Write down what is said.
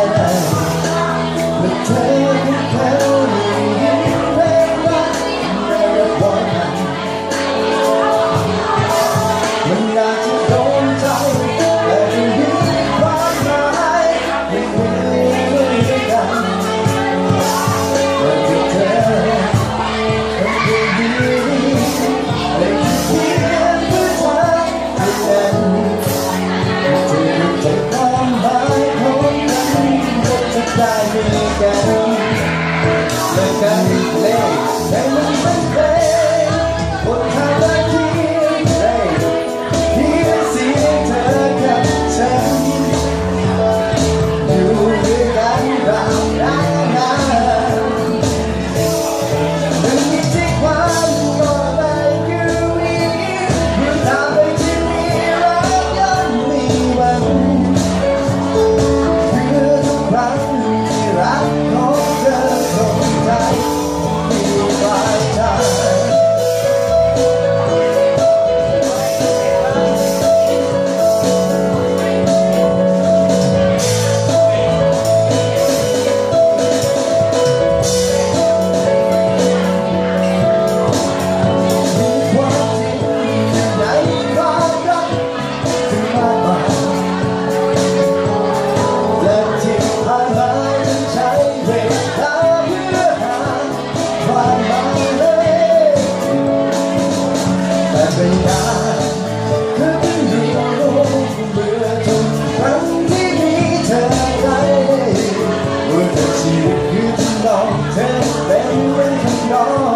Tell them when to go.